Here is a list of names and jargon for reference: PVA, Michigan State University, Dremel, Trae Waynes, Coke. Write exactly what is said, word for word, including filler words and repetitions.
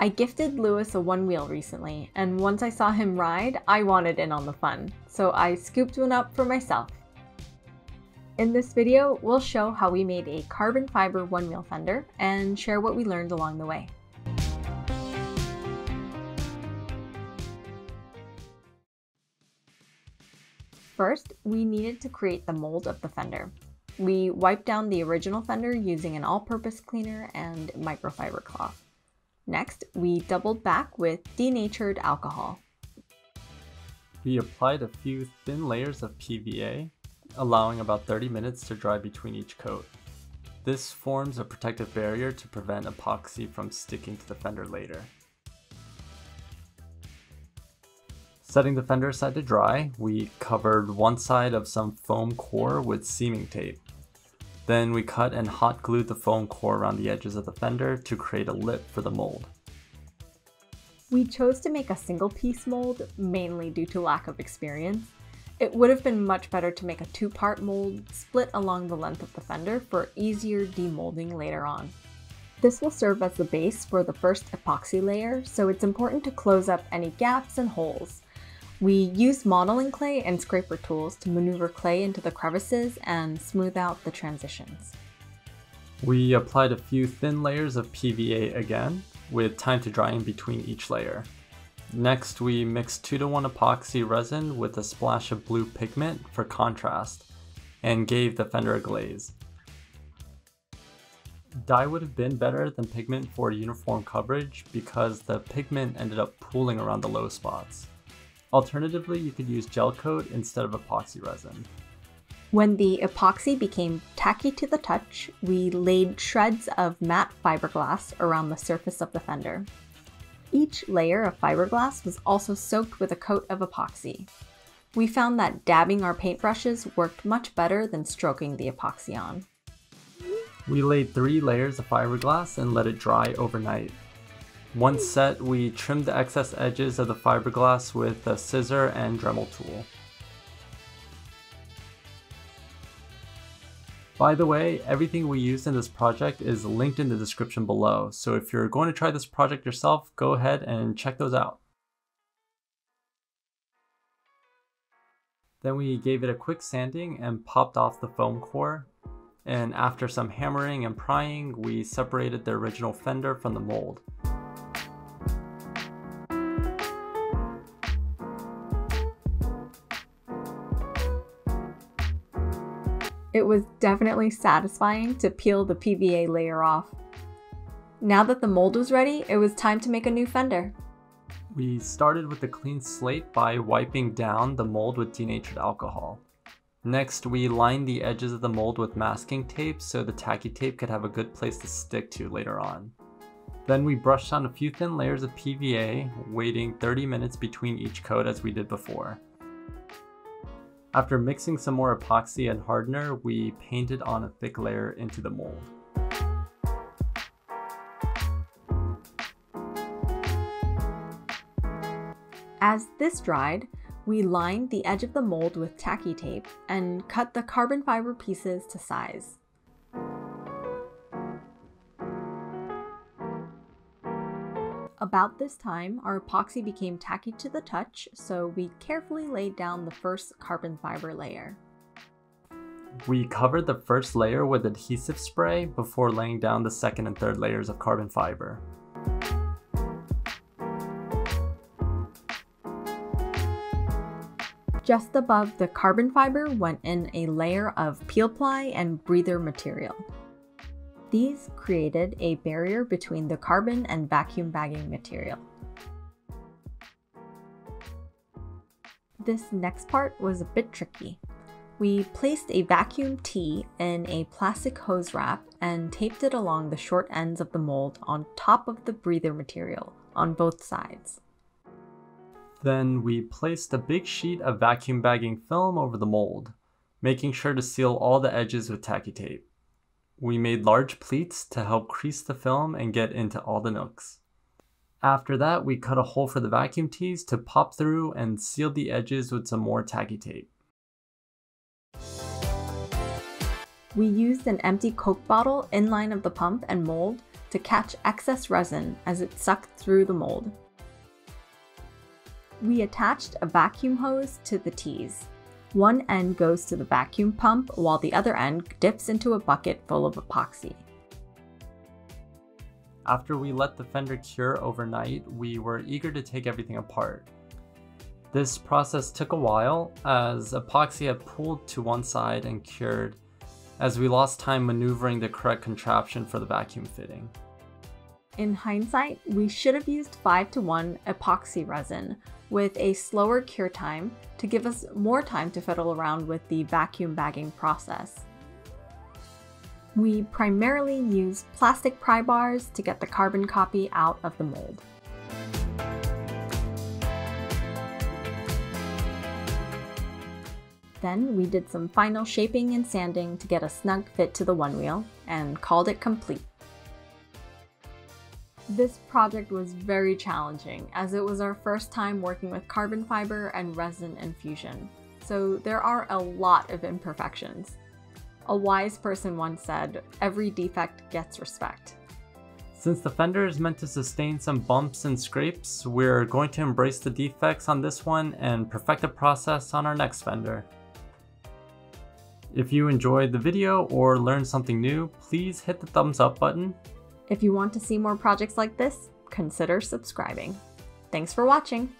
I gifted Lewis a Onewheel recently, and once I saw him ride, I wanted in on the fun, so I scooped one up for myself. In this video, we'll show how we made a carbon fiber Onewheel fender and share what we learned along the way. First, we needed to create the mold of the fender. We wiped down the original fender using an all-purpose cleaner and microfiber cloth. Next, we doubled back with denatured alcohol. We applied a few thin layers of P V A, allowing about thirty minutes to dry between each coat. This forms a protective barrier to prevent epoxy from sticking to the fender later. Setting the fender aside to dry, we covered one side of some foam core with seaming tape. Then we cut and hot glued the foam core around the edges of the fender to create a lip for the mold. We chose to make a single piece mold, mainly due to lack of experience. It would have been much better to make a two-part mold split along the length of the fender for easier demolding later on. This will serve as the base for the first epoxy layer, so it's important to close up any gaps and holes. We used modeling clay and scraper tools to maneuver clay into the crevices and smooth out the transitions. We applied a few thin layers of P V A again, with time to dry in between each layer. Next, we mixed two to one epoxy resin with a splash of blue pigment for contrast and gave the fender a glaze. Dye would have been better than pigment for uniform coverage because the pigment ended up pooling around the low spots. Alternatively, you could use gel coat instead of epoxy resin. When the epoxy became tacky to the touch, we laid shreds of matte fiberglass around the surface of the fender. Each layer of fiberglass was also soaked with a coat of epoxy. We found that dabbing our paintbrushes worked much better than stroking the epoxy on. We laid three layers of fiberglass and let it dry overnight. Once set, we trimmed the excess edges of the fiberglass with a scissor and Dremel tool. By the way, everything we used in this project is linked in the description below, so if you're going to try this project yourself, go ahead and check those out. Then we gave it a quick sanding and popped off the foam core, and after some hammering and prying, we separated the original fender from the mold. It was definitely satisfying to peel the P V A layer off. Now that the mold was ready, it was time to make a new fender. We started with a clean slate by wiping down the mold with denatured alcohol. Next, we lined the edges of the mold with masking tape so the tacky tape could have a good place to stick to later on. Then we brushed on a few thin layers of P V A, waiting thirty minutes between each coat as we did before. After mixing some more epoxy and hardener, we painted on a thick layer into the mold. As this dried, we lined the edge of the mold with tacky tape and cut the carbon fiber pieces to size. About this time, our epoxy became tacky to the touch, so we carefully laid down the first carbon fiber layer. We covered the first layer with adhesive spray before laying down the second and third layers of carbon fiber. Just above the carbon fiber went in a layer of peel ply and breather material. These created a barrier between the carbon and vacuum bagging material. This next part was a bit tricky. We placed a vacuum tee in a plastic hose wrap and taped it along the short ends of the mold on top of the breather material on both sides. Then we placed a big sheet of vacuum bagging film over the mold, making sure to seal all the edges with tacky tape. We made large pleats to help crease the film and get into all the nooks. After that, we cut a hole for the vacuum tees to pop through and sealed the edges with some more tacky tape. We used an empty Coke bottle in line of the pump and mold to catch excess resin as it sucked through the mold. We attached a vacuum hose to the tees. One end goes to the vacuum pump while the other end dips into a bucket full of epoxy. After we let the fender cure overnight, we were eager to take everything apart. This process took a while as epoxy had pulled to one side and cured as we lost time maneuvering the correct contraption for the vacuum fitting. In hindsight, we should have used five to one epoxy resin with a slower cure time to give us more time to fiddle around with the vacuum bagging process. We primarily used plastic pry bars to get the carbon copy out of the mold. Then we did some final shaping and sanding to get a snug fit to the Onewheel and called it complete. This project was very challenging as it was our first time working with carbon fiber and resin infusion, so there are a lot of imperfections. A wise person once said, "Every defect gets respect." Since the fender is meant to sustain some bumps and scrapes, we're going to embrace the defects on this one and perfect the process on our next fender. If you enjoyed the video or learned something new, please hit the thumbs up button. If you want to see more projects like this, consider subscribing. Thanks for watching!